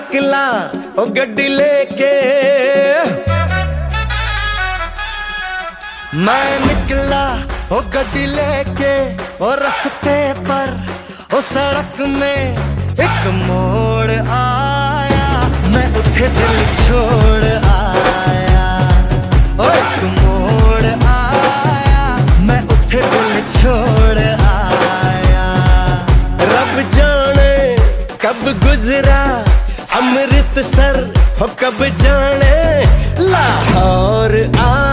निकला ओ गड्डी लेके, मैं निकला ओ गड्डी लेके, और रास्ते पर ओ सड़क में एक मोड़ आया, मैं उठे दिल छोड़ आया, और एक मोड़ आया, मैं उठे दिल छोड़ आया। रब जाने कब गुजरा अमृतसर हो, कब जाने लाहौर आया।